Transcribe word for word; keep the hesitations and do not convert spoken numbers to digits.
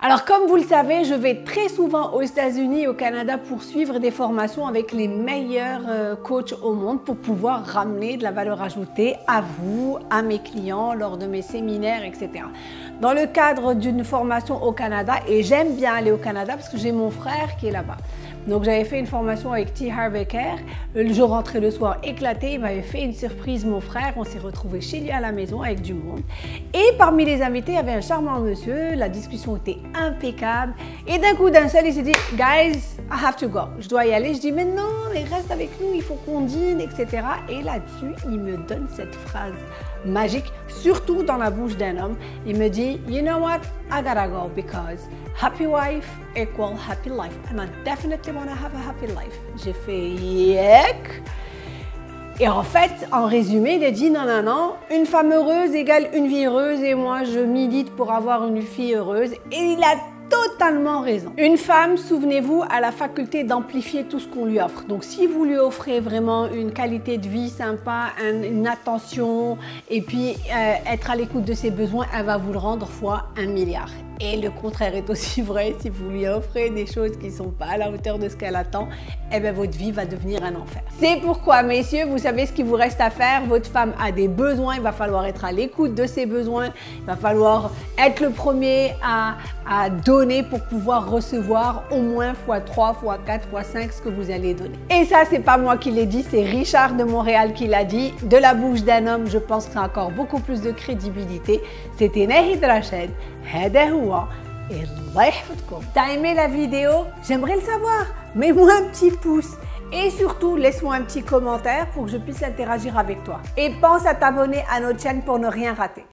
Alors comme vous le savez, je vais très souvent aux États-Unis et au Canada pour suivre des formations avec les meilleurs coachs au monde pour pouvoir ramener de la valeur ajoutée à vous, à mes clients, lors de mes séminaires, et cetera. Dans le cadre d'une formation au Canada, et j'aime bien aller au Canada parce que j'ai mon frère qui est là-bas. Donc j'avais fait une formation avec T. Harv Eker, je rentrais le soir éclaté, il m'avait fait une surprise mon frère, on s'est retrouvés chez lui à la maison avec du monde. Et parmi les invités, il y avait un charmant monsieur, la discussion était impeccable. Et d'un coup, d'un seul, il s'est dit « Guys, I have to go, je dois y aller ». Je dis « Mais non, mais reste avec nous, il faut qu'on dîne, et cetera » Et là-dessus, il me donne cette phrase magique, surtout dans la bouche d'un homme. Il me dit « You know what, I gotta go because happy wife equal happy life and I definitely wanna have a happy life ». J'ai fait « Yek ». Et en fait, en résumé, il a dit non, non, non, une femme heureuse égale une vie heureuse et moi, je milite pour avoir une fille heureuse. Et il a totalement raison. Une femme, souvenez-vous, a la faculté d'amplifier tout ce qu'on lui offre. Donc, si vous lui offrez vraiment une qualité de vie sympa, une attention et puis euh, être à l'écoute de ses besoins, elle va vous le rendre fois un milliard. Et le contraire est aussi vrai, si vous lui offrez des choses qui ne sont pas à la hauteur de ce qu'elle attend, eh bien votre vie va devenir un enfer. C'est pourquoi, messieurs, vous savez ce qu'il vous reste à faire. Votre femme a des besoins, il va falloir être à l'écoute de ses besoins, il va falloir être le premier à, à donner pour pouvoir recevoir au moins fois trois, fois quatre, fois cinq ce que vous allez donner. Et ça, c'est pas moi qui l'ai dit, c'est Richard de Montréal qui l'a dit. De la bouche d'un homme, je pense que ça a encore beaucoup plus de crédibilité. C'était Nahed Rachad. Et Allah yahfadkoum. T'as aimé la vidéo? J'aimerais le savoir. Mets-moi un petit pouce et surtout laisse-moi un petit commentaire pour que je puisse interagir avec toi. Et pense à t'abonner à notre chaîne pour ne rien rater.